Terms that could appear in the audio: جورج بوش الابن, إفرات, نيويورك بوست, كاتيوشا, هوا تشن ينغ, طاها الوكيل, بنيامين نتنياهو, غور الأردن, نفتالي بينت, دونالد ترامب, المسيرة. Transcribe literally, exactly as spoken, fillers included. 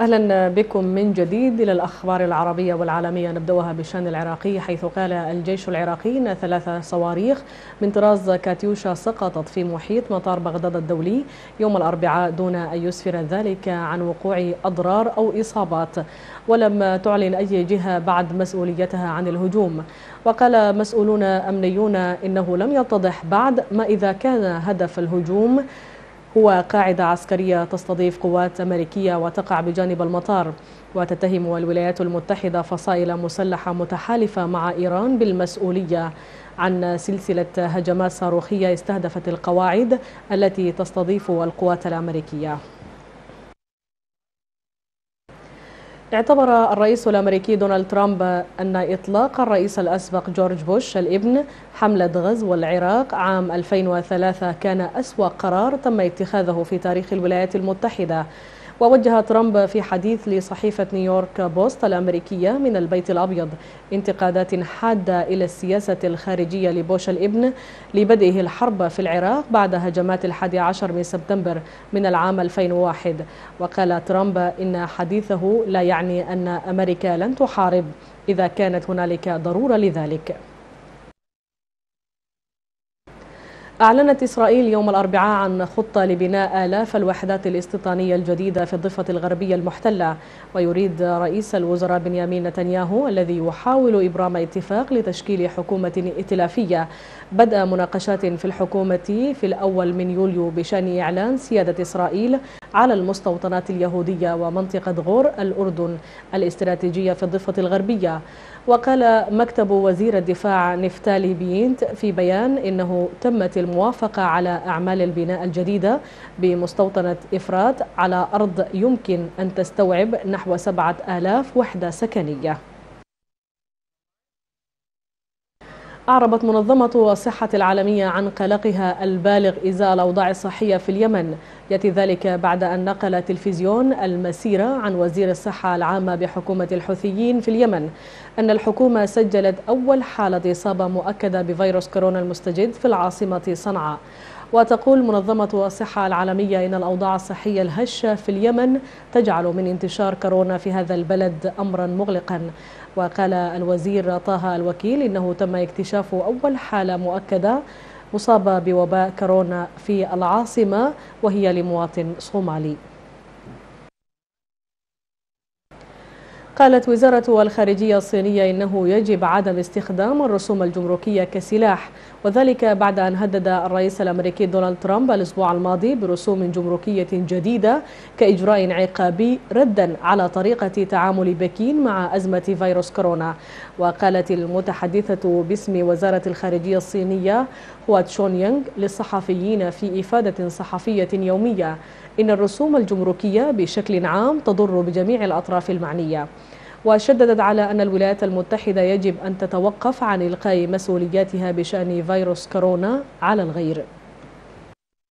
أهلا بكم من جديد إلى الأخبار العربية والعالمية. نبدأها بالشأن العراقي، حيث قال الجيش العراقي أن ثلاثة صواريخ من طراز كاتيوشا سقطت في محيط مطار بغداد الدولي يوم الأربعاء دون أن يسفر ذلك عن وقوع أضرار أو إصابات، ولم تعلن أي جهة بعد مسؤوليتها عن الهجوم. وقال مسؤولون أمنيون إنه لم يتضح بعد ما إذا كان هدف الهجوم هو قاعدة عسكرية تستضيف قوات أمريكية وتقع بجانب المطار. وتتهم الولايات المتحدة فصائل مسلحة متحالفة مع إيران بالمسؤولية عن سلسلة هجمات صاروخية استهدفت القواعد التي تستضيف القوات الأمريكية. اعتبر الرئيس الأمريكي دونالد ترامب أن إطلاق الرئيس الأسبق جورج بوش الابن حملة غزو العراق عام ألفين وثلاثة كان أسوأ قرار تم اتخاذه في تاريخ الولايات المتحدة. ووجه ترامب في حديث لصحيفة نيويورك بوست الأمريكية من البيت الأبيض انتقادات حادة إلى السياسة الخارجية لبوش الابن لبدئه الحرب في العراق بعد هجمات الحادي عشر من سبتمبر من العام ألفين وواحد. وقال ترامب إن حديثه لا يعني أن أمريكا لن تحارب إذا كانت هنالك ضرورة لذلك. أعلنت إسرائيل يوم الأربعاء عن خطة لبناء آلاف الوحدات الاستيطانية الجديدة في الضفة الغربية المحتلة. ويريد رئيس الوزراء بنيامين نتنياهو الذي يحاول إبرام اتفاق لتشكيل حكومة ائتلافية بدء مناقشات في الحكومة في الأول من يوليو بشأن إعلان سيادة إسرائيل على المستوطنات اليهودية ومنطقة غور الأردن الاستراتيجية في الضفة الغربية. وقال مكتب وزير الدفاع نفتالي بينت في بيان إنه تمت الموافقة على أعمال البناء الجديدة بمستوطنة إفرات على أرض يمكن أن تستوعب نحو سبعة آلاف وحدة سكنية. أعربت منظمة الصحة العالمية عن قلقها البالغ إزاء الأوضاع الصحية في اليمن، يأتي ذلك بعد أن نقل تلفزيون المسيرة عن وزير الصحة العامة بحكومة الحوثيين في اليمن أن الحكومة سجلت أول حالة إصابة مؤكدة بفيروس كورونا المستجد في العاصمة صنعاء. وتقول منظمة الصحة العالمية إن الأوضاع الصحية الهشة في اليمن تجعل من انتشار كورونا في هذا البلد أمرا مغلقا. وقال الوزير طاها الوكيل إنه تم اكتشاف أول حالة مؤكدة مصابة بوباء كورونا في العاصمة وهي لمواطن صومالي. قالت وزارة الخارجية الصينية إنه يجب عدم استخدام الرسوم الجمركية كسلاح، وذلك بعد أن هدد الرئيس الأمريكي دونالد ترامب الأسبوع الماضي برسوم جمركية جديدة كإجراء عقابي ردا على طريقة تعامل بكين مع أزمة فيروس كورونا. وقالت المتحدثة باسم وزارة الخارجية الصينية هوا تشن ينغ للصحفيين في إفادة صحفية يومية إن الرسوم الجمركية بشكل عام تضر بجميع الأطراف المعنية. وشددت على أن الولايات المتحدة يجب أن تتوقف عن إلقاء مسؤولياتها بشأن فيروس كورونا على الغير.